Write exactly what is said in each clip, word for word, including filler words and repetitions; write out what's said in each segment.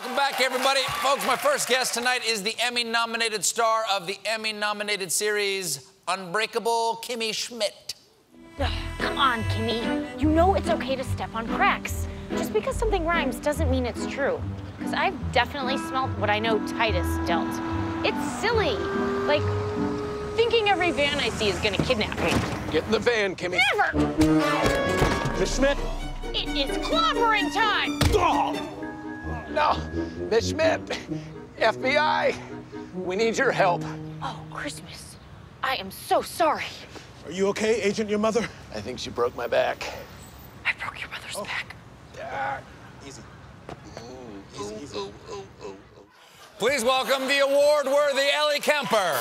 Welcome back, everybody. Folks, my first guest tonight is the Emmy-nominated star of the Emmy-nominated series Unbreakable Kimmy Schmidt. Ugh, come on, Kimmy. You know it's okay to step on cracks. Just because something rhymes doesn't mean it's true. Because I've definitely smelt what I know Titus dealt. It's silly. Like, thinking every van I see is gonna kidnap me. Get in the van, Kimmy. Never! Miss Schmidt? It is clobbering time! Oh. No, Miss Schmidt, F B I, we need your help. Oh, Christmas. I am so sorry. Are you okay, Agent, your mother? I think she broke my back. I broke your mother's oh. back. Uh, easy. Ooh, easy, easy. Ooh, ooh, ooh, ooh. Please welcome the award-worthy Ellie Kemper.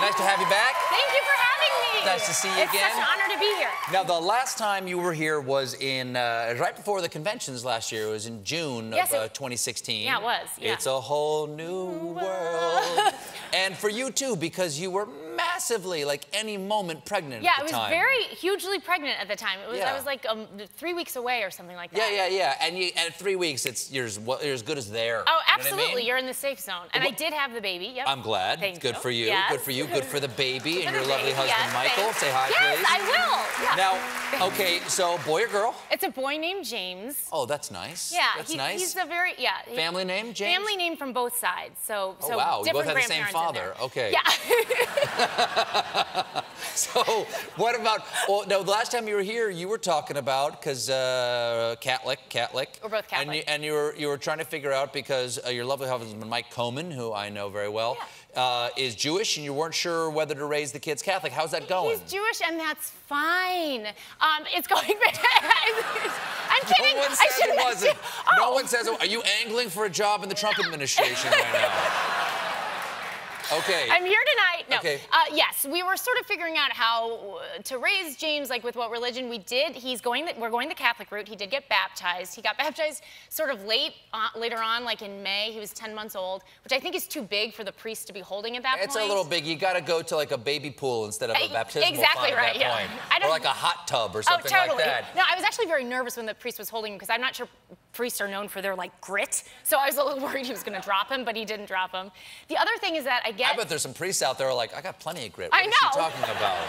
Nice to have you back. Thank you for having me. Nice to see you again. It's such an honor to be here. Now, the last time you were here was in, uh, right before the conventions last year. It was in June yes, of uh, twenty sixteen. Yeah, it was. Yeah. It's a whole new world. And for you, too, because you were massively, like, any moment pregnant yeah, at the time. Yeah, I was very hugely pregnant at the time. It was, yeah. I was, like, um, three weeks away or something like that. Yeah, yeah, yeah. And, you, and at three weeks, it's you're as, you're as good as there. Oh, absolutely. You know what I mean? You're in the safe zone. And well, I did have the baby, yep. I'm glad. Thank it's good you. for you. Yes. Good for you. Good for the baby and your lovely husband, yes, Michael. Thanks. Say hi, yes, please. Yes, I will. Yeah. Now, okay, so boy or girl? It's a boy named James. Oh, that's nice. Yeah. That's he, nice. He's a very, yeah. He, family name, James? Family name from both sides. So, oh, so wow. different we both have the same father. Okay. Yeah. So, what about, well, no, the last time you were here, you were talking about, because, uh, Catholic, Catholic. We're both Catholic. And you, and you were, you were trying to figure out, because uh, your lovely husband, Mike Komen, who I know very well, yeah. uh, is Jewish, and you weren't sure whether to raise the kids Catholic. How's that going? He's Jewish, and that's fine. Um, it's going I'm kidding. No one says I it wasn't. Oh. No one says it. Are you angling for a job in the Trump administration right now? Okay. I'm here tonight. No. Okay. Uh, yes, we were sort of figuring out how to raise James, like with what religion we did. He's going. The, we're going the Catholic route. He did get baptized. He got baptized sort of late, uh, later on, like in May. He was ten months old, which I think is too big for the priest to be holding at that it's point. It's a little big. You got to go to like a baby pool instead of a baptismal font. Exactly right. At that yeah. point. I don't, or like a hot tub or something oh, totally. like that. No, I was actually very nervous when the priest was holding him because I'm not sure. Priests are known for their, like, grit, so I was a little worried he was going to drop him, but he didn't drop him. The other thing is that I get... I bet there's some priests out there who are like, I got plenty of grit. What I know. What are you talking about?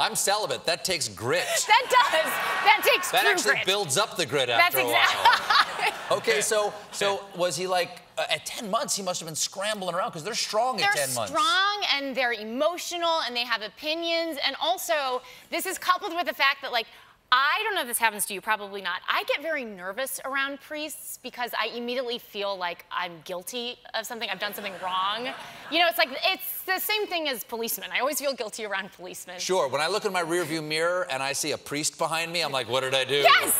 I'm celibate. That takes grit. That does. That takes that true grit. That actually builds up the grit after That's a exactly. while. Okay, so, so was he, like... Uh, at ten months, he must have been scrambling around because they're strong they're at ten months. They're strong and they're emotional and they have opinions, and also, this is coupled with the fact that, like, I don't know if this happens to you, probably not. I get very nervous around priests because I immediately feel like I'm guilty of something. I've done something wrong. You know, it's like, it's the same thing as policemen. I always feel guilty around policemen. Sure, when I look in my rearview mirror and I see a priest behind me, I'm like, what did I do? Yes!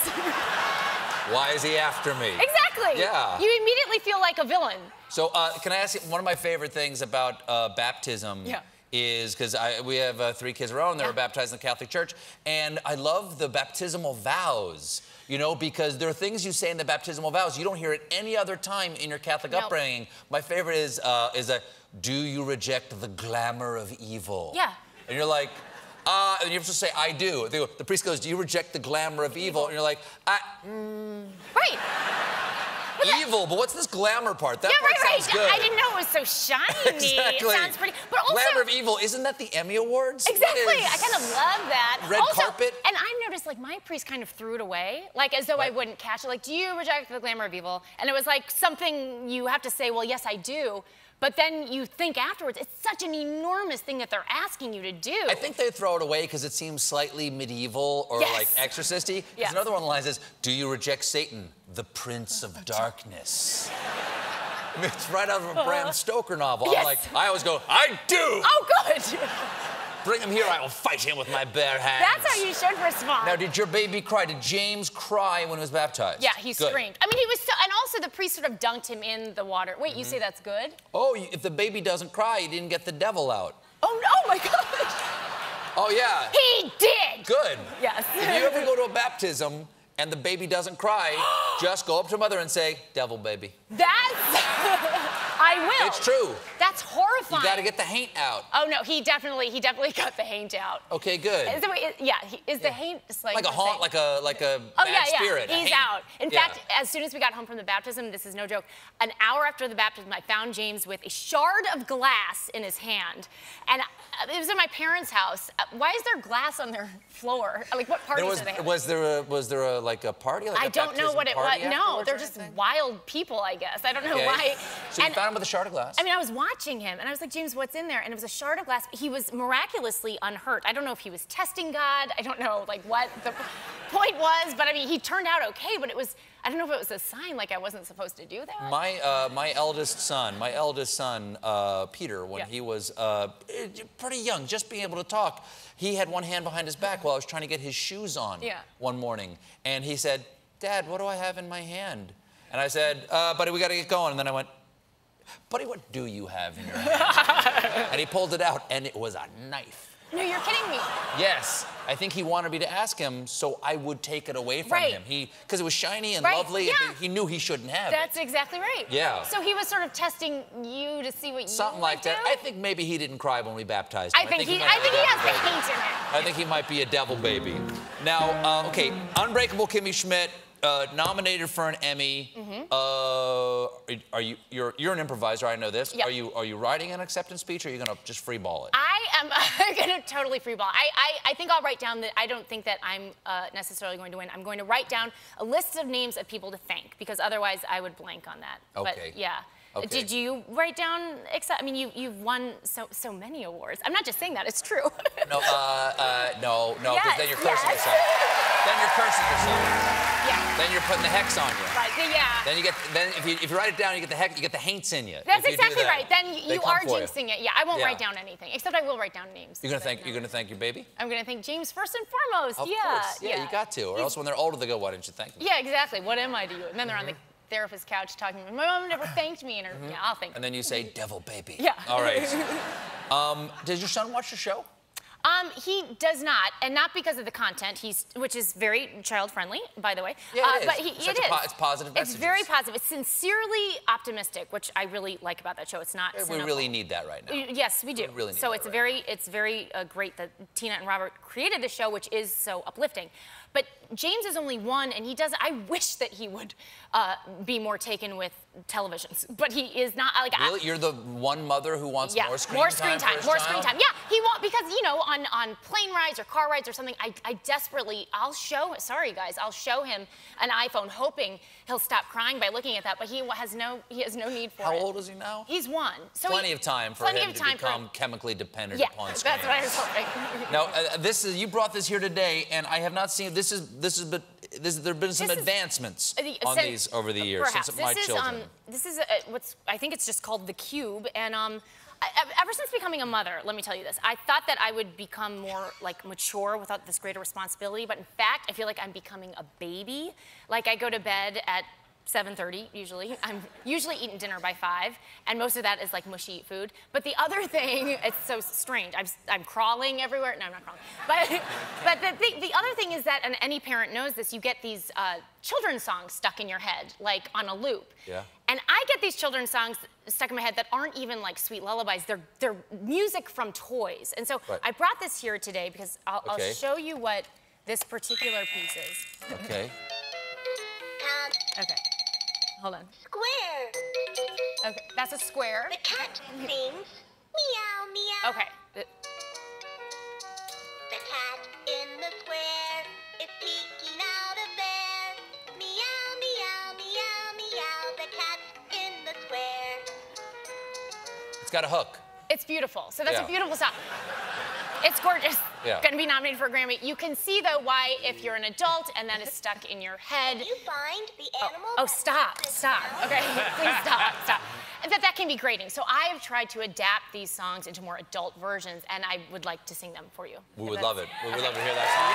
Why is he after me? Exactly! Yeah. You immediately feel like a villain. So, uh, can I ask you, one of my favorite things about uh, baptism yeah. is because we have uh, three kids of our own that yeah. were baptized in the Catholic Church, and I love the baptismal vows, you know, because there are things you say in the baptismal vows you don't hear at any other time in your Catholic nope. upbringing. My favorite is, uh, is a, do you reject the glamour of evil? Yeah. And you're like, uh, and you have to say, I do. They go, the priest goes, do you reject the glamour of evil? And you're like, I, mm. Right. Evil, but what's this glamour part? That yeah, part right, sounds right. good. I didn't know it was so shiny. Exactly. It sounds pretty. But also, glamour of evil, isn't that the Emmy Awards? Exactly. I kind of love that. Red also, carpet. And I noticed, like, my priest kind of threw it away, like, as though right. I wouldn't catch it. Like, do you reject the glamour of evil? And it was like something you have to say, well, yes, I do. But then you think afterwards, it's such an enormous thing that they're asking you to do. I think they throw it away because it seems slightly medieval or yes. like exorcist-y. Because yes. another one of the lines is, do you reject Satan, the Prince of Darkness? It's right out of a Bram Stoker novel. Yes. I'm like, I always go, I do! Oh, good! Bring him here, I will fight him with my bare hands. That's how you should respond. Now, did your baby cry? Did James cry when he was baptized? Yeah, he good. screamed. I mean, he was so... And also, the priest sort of dunked him in the water. Wait, mm-hmm. you say that's good? Oh, if the baby doesn't cry, you didn't get the devil out. Oh, no, my gosh! Oh, yeah. He did! Good. Yes. If you ever go to a baptism and the baby doesn't cry, just go up to mother and say, devil baby. That's... I will. It's true. That's horrifying. You got to get the haint out. Oh no, he definitely, he definitely got the haint out. Okay, good. Is the, is, yeah, he, is yeah. the haint like, like a haunt, like a like a oh, bad yeah, yeah. spirit? He's haint. out. In yeah. fact, as soon as we got home from the baptism, this is no joke. An hour after the baptism, I found James with a shard of glass in his hand, and it was in my parents' house. Why is there glass on their floor? Like what parties there was, are they having? Was there a, was there a, like a party? Like I a don't know what it was. No, they're just anything? wild people, I guess. I don't know okay. why. So and, you found with a shard of glass. I mean, I was watching him, and I was like, James, what's in there? And it was a shard of glass. He was miraculously unhurt. I don't know if he was testing God. I don't know, like, what the point was, but, I mean, he turned out okay, but it was, I don't know if it was a sign, like, I wasn't supposed to do that. My, uh, my eldest son, my eldest son, uh, Peter, when yeah. he was uh, pretty young, just being able to talk, he had one hand behind his back while I was trying to get his shoes on yeah. one morning, and he said, Dad, what do I have in my hand? And I said, uh, buddy, we gotta get going, and then I went, buddy, what do you have in your hand? And he pulled it out, and it was a knife. No, you're kidding me. Yes. I think he wanted me to ask him, so I would take it away from right. him. He, because it was shiny and right. lovely, yeah. and he knew he shouldn't have That's it. That's exactly right. Yeah. So he was sort of testing you to see what you Something like that. Do? I think maybe he didn't cry when we baptized him. I think, I think he, he, I think he has the hate in him. I think he might be a devil baby. Now, uh, okay, Unbreakable Kimmy Schmidt, Uh, nominated for an Emmy. Mm-hmm. uh, are you? You're you're an improviser. I know this. Yep. Are you? Are you writing an acceptance speech, or are you gonna just freeball it? I am uh, gonna totally freeball. I, I I think I'll write down that I don't think that I'm uh, necessarily going to win. I'm going to write down a list of names of people to thank, because otherwise I would blank on that. Okay. But, yeah. Okay. Did you write down? I mean, you you've won so so many awards. I'm not just saying that; it's true. no, uh, uh, no, no, because yes, then you're cursing yes. yourself. Then you're cursing yourself. Yeah. Then you're putting the hex on you. Right. Yeah. Then you get. Then if you if you write it down, you get the hex. You get the haints in you. That's you exactly that, right. Then you are jinxing you. it. Yeah. I won't yeah. write down anything, except I will write down names. You're gonna thank. No. You're gonna thank your baby. I'm gonna thank James first and foremost. Of yeah. course. Yeah, yeah. You got to, or He's, else when they're older, they go, "Why didn't you thank me?" Yeah. Exactly. What am I to you? And then they're mm-hmm. on the therapist couch talking to me. My mom never thanked me, and her, mm-hmm. yeah, I'll thank her. And then you say, devil baby. Yeah. All right. um, does your son watch the show? Um, he does not, and not because of the content, he's, which is very child-friemly, by the way. Yeah, it uh, is. But he, it is. Po it's positive messages. It's very positive. It's sincerely optimistic, which I really like about that show. It's not We cynical. really need that right now. Yes, we do. We really need so that it's right very, now. it's very uh, great that Tina and Robert created the show, which is so uplifting. But James is only one, and he doesn't. I wish that he would uh, be more taken with televisions, but he is not. Like, really? I, You're the one mother who wants yeah, more screen time? more screen time, time more child? screen time. Yeah, he won't, because, you know, on, on plane rides or car rides or something, I, I desperately, I'll show, sorry guys, I'll show him an iPhone, hoping he'll stop crying by looking at that, but he has no, he has no need for How it. How old is he now? He's one. So plenty he, of time for him of time to become chemically dependent yeah, upon screens. Yeah, that's what I was hoping. Now, uh, this is, you brought this here today, and I have not seen, this is, this is, but this, there have been some this advancements is, on since, these over the years perhaps. since this my is, children. Um, this is a, what's, I think it's just called The Cube, and um, I, ever since becoming a mother, let me tell you this, I thought that I would become more like mature without this greater responsibility, but in fact, I feel like I'm becoming a baby. Like, I go to bed at seven thirty usually. I'm usually eating dinner by five, and most of that is like mushy food. But the other thing, it's so strange. I'm, I'm crawling everywhere. No, I'm not crawling. But, but the, th the other thing is that, and any parent knows this, you get these uh, children's songs stuck in your head, like on a loop. Yeah. And I get these children's songs stuck in my head that aren't even like sweet lullabies. They're, they're music from toys. And so right. I brought this here today because I'll, okay. I'll show you what this particular piece is. Okay. Okay. Hold on. Square. Okay, that's a square. The cat sings meow meow. Okay. The cat in the square is peeking out of there. Meow meow meow meow. The cat in the square. It's got a hook. It's beautiful. So that's yeah. a beautiful song. It's gorgeous. Yeah. Gonna be nominated for a Grammy. You can see though why if you're an adult and that is stuck in your head. You find the animal. Oh, oh stop, stop. Okay, please stop, stop. And that that can be grating. So I have tried to adapt these songs into more adult versions, and I would like to sing them for you. We would love it. We would okay. love to hear that song.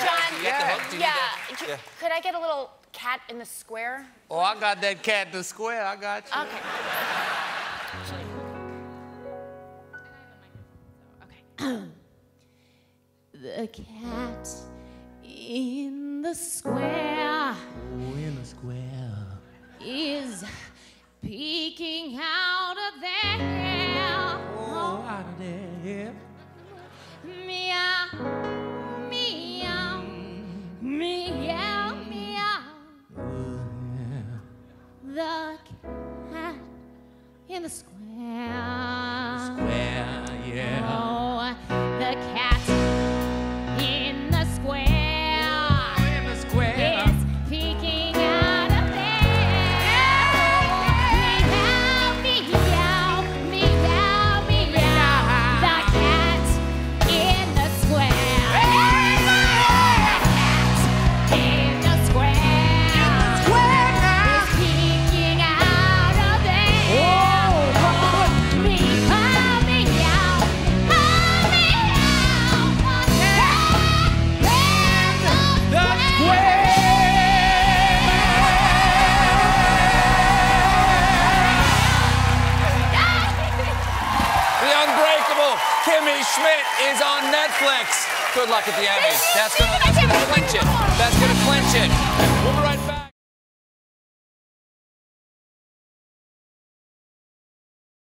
Yeah. That'd be great. Please. Um, yeah. John. Yeah. Hook, yeah. yeah. Could I get a little cat in the square? Oh, I got that cat in the square. I got you. Okay. The a cat in the square. Oh, in the square. Is peeking out of there. Oh, out of there. Meow, meow, meow, meow. Oh, yeah. The cat in the square. Square, yeah. Oh, the cat in the square. Oh, in the square. Is peeking out of there. Meow, meow, meow, meow. The cat in the square. The cat in the square. Is peeking out of there. Kimmy Schmidt is on Netflix. Good luck at the Emmys. That's gonna, that's gonna clinch it. That's gonna clinch it. We'll be right back.